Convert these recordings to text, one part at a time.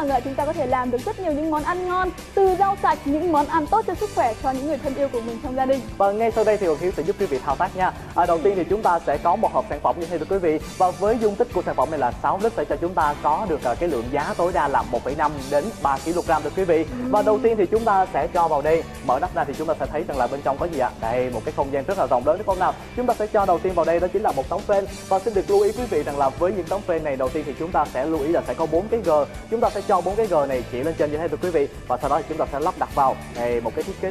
rằng là chúng ta có thể làm được rất nhiều những món ăn ngon từ rau sạch, những món ăn tốt cho sức khỏe cho những người thân yêu của mình trong gia đình. Và ngay sau đây thì Hồng Hiếu sẽ giúp quý vị thao tác nha. Đầu tiên thì chúng ta sẽ có một hộp sản phẩm như thế thưa quý vị, và với dung tích của sản phẩm này là 6 lít sẽ cho chúng ta có được cái lượng giá tối đa là 1,5 đến 3 kg thưa quý vị. Và đầu tiên thì chúng ta sẽ cho vào đây, mở nắp ra thì chúng ta sẽ thấy rằng là bên trong có gì ạ? Đây, một cái không gian rất là rộng lớn đúng không nào? Chúng ta sẽ cho đầu tiên vào đây đó chính là một tấm phên, và xin được lưu ý quý vị rằng là với những tấm phên này đầu tiên thì chúng ta sẽ lưu ý là sẽ có 4 cái g. Chúng ta sẽ cho 4 cái g này chỉ lên trên như thế thưa quý vị, và sau đó thì chúng ta sẽ lắp đặt vào. Đây, một cái thiết kế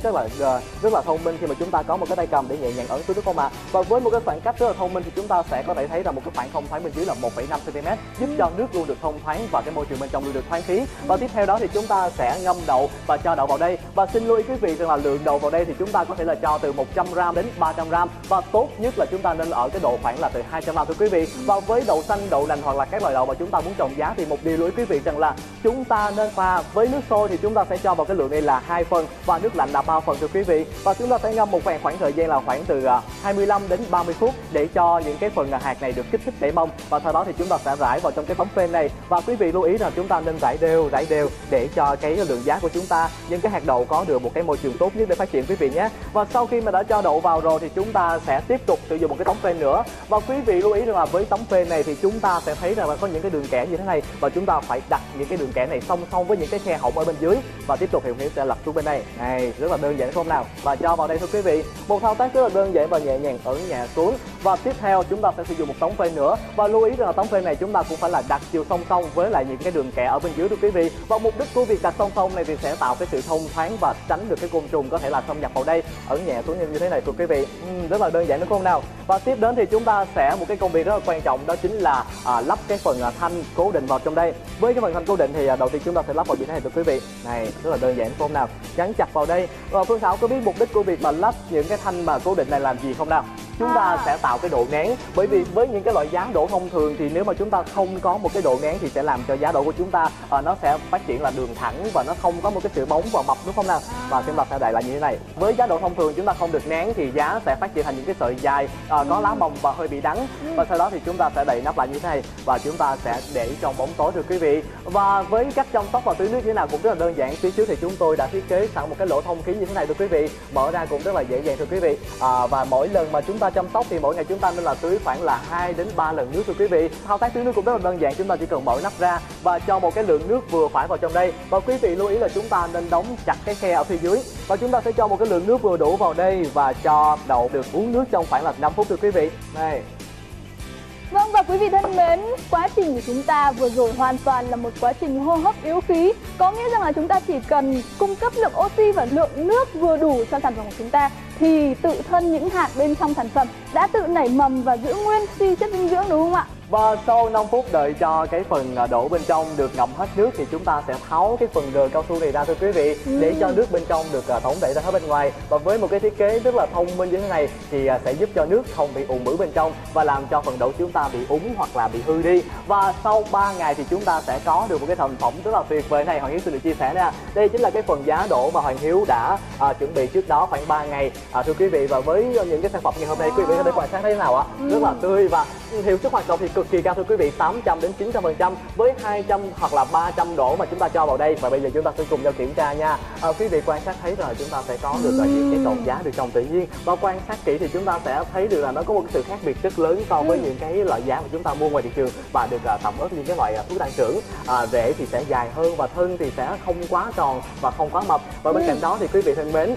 rất là thông minh khi mà chúng ta có một cái tay cầm để nhẹ nhàng ấn xuống đúng không ạ? Và với một cái khoảng cách rất là thông minh thì chúng ta sẽ có thể thấy là một cái khoảng không thoáng bên dưới là 1,5 cm, giúp cho nước luôn được thông thoáng và cái môi trường bên trong luôn được thoáng khí. Và tiếp theo đó thì chúng ta sẽ ngâm đậu và cho đậu vào đây, và xin lưu ý quý vị rằng là lượng đậu vào đây thì chúng ta có thể là cho từ 100g đến 300g, và tốt nhất là chúng ta nên ở cái độ khoảng là từ 200g thưa quý vị. Và với đậu xanh, đậu lành hoặc là các loại đậu mà chúng ta muốn trồng giá thì một điều lưu ý quý vị rằng là chúng ta nên pha với nước sôi, thì chúng ta sẽ cho vào cái lượng này là 2 phần và nước lạnh là 3 phần thưa quý vị. Và chúng ta sẽ ngâm một khoảng thời gian là khoảng từ 25 đến 30 phút để cho những cái phần hạt này được kích thích đẩy mông, và sau đó thì chúng ta sẽ rải vào trong cái tấm phên này. Và quý vị lưu ý là chúng ta nên rải đều để cho cái lượng giá của chúng ta, những cái hạt đậu có được một cái môi trường tốt nhất để phát triển quý vị nhé. Và sau khi mà đã cho đậu vào rồi thì chúng ta sẽ tiếp tục sử dụng một cái tấm phên nữa, và quý vị lưu ý rằng là với tấm phên này thì chúng ta sẽ thấy rằng là có những cái đường kẻ như thế này, và chúng ta phải đặt những cái đường kẻ này song song với những cái khe hổng ở bên dưới. Và tiếp tục Hiếu sẽ lật xuống bên đây này, rất là đơn giản không nào, và cho vào đây thưa quý vị, một thao tác rất là đơn giản và nhẹ nhàng ấn nhẹ xuống. Và tiếp theo chúng ta sẽ sử dụng một tấm phên nữa, và lưu ý rằng là tấm phên này chúng ta cũng phải là đặt chiều song song với lại những cái đường kẻ ở bên dưới thưa quý vị. Và mục đích của việc đặt song song này thì sẽ tạo cái sự thông thoáng và tránh được cái côn trùng có thể là xâm nhập vào đây. Ấn nhẹ xuống như thế này thưa quý vị, rất là đơn giản đúng không nào. Và tiếp đến thì chúng ta sẽ một cái công việc rất là quan trọng, đó chính là lắp cái phần thanh cố định vào trong đây. Với cái phần thanh cố định thì đầu tiên chúng ta sẽ lắp vào như thế này thưa quý vị, này rất là đơn giản đúng không nào, gắn chặt vào đây. Và Phương Thảo có biết mục đích của việc mà lắp những cái thanh mà cố định này làm gì không nào? Chúng ta sẽ tạo cái độ nén, bởi vì với những cái loại giá đỗ thông thường thì nếu mà chúng ta không có một cái độ nén thì sẽ làm cho giá đỗ của chúng ta nó sẽ phát triển là đường thẳng và nó không có một cái sự bóng và mập đúng không nào. Và chúng ta sẽ đại lại như thế này, với giá đỗ thông thường chúng ta không được nén thì giá sẽ phát triển thành những cái sợi dài có lá bông và hơi bị đắng. Và sau đó thì chúng ta sẽ đậy nắp lại như thế này và chúng ta sẽ để trong bóng tối thưa quý vị. Và với cách chăm sóc và tưới nước như thế nào cũng rất là đơn giản. Phía trước thì chúng tôi đã thiết kế sẵn một cái lỗ thông khí như thế này thưa quý vị, mở ra cũng rất là dễ dàng thưa quý vị. Và mỗi lần mà chúng ta chăm sóc thì mỗi ngày chúng ta nên là tưới khoảng là 2 đến 3 lần nước thưa quý vị. Thao tác tưới nước cũng rất là đơn giản, chúng ta chỉ cần mở nắp ra và cho một cái lượng nước vừa phải vào trong đây. Và quý vị lưu ý là chúng ta nên đóng chặt cái khe ở phía dưới, và chúng ta sẽ cho một cái lượng nước vừa đủ vào đây và cho đậu được uống nước trong khoảng là 5 phút thưa quý vị. Đây. Vâng, và quý vị thân mến, quá trình của chúng ta vừa rồi hoàn toàn là một quá trình hô hấp yếu khí, có nghĩa rằng là chúng ta chỉ cần cung cấp lượng oxy và lượng nước vừa đủ cho sản phẩm của chúng ta thì tự thân những hạt bên trong sản phẩm đã tự nảy mầm và giữ nguyên vi chất dinh dưỡng đúng không ạ? Và sau 5 phút đợi cho cái phần đổ bên trong được ngậm hết nước thì chúng ta sẽ tháo cái phần gờ cao su này ra thưa quý vị, để cho nước bên trong được tổng đẩy ra hết bên ngoài. Và với một cái thiết kế rất là thông minh như thế này thì sẽ giúp cho nước không bị ùn ứ bên trong và làm cho phần đậu chúng ta bị úng hoặc là bị hư đi. Và sau 3 ngày thì chúng ta sẽ có được một cái thành phẩm rất là tuyệt vời này. Hoàng Hiếu xin được chia sẻ nè, đây chính là cái phần giá đổ mà Hoàng Hiếu đã chuẩn bị trước đó khoảng 3 ngày thưa quý vị. Và với những cái sản phẩm ngày hôm nay quý vị có thể quan sát thấy thế nào ạ? Rất là tươi và hiệu suất hoạt động thì cực kỳ cao thưa quý vị, 800 đến 900% với 200 hoặc là 300 đổ mà chúng ta cho vào đây. Và bây giờ chúng ta sẽ cùng nhau kiểm tra nha. Quý vị quan sát thấy rồi, chúng ta sẽ có được những cái đậu giá được trồng tự nhiên, và quan sát kỹ thì chúng ta sẽ thấy được là nó có một sự khác biệt rất lớn so với những cái loại giá mà chúng ta mua ngoài thị trường, và được tẩm ướp những cái loại thuốc tăng trưởng. Rễ thì sẽ dài hơn và thân thì sẽ không quá tròn và không quá mập. Và bên cạnh đó thì quý vị thân mến,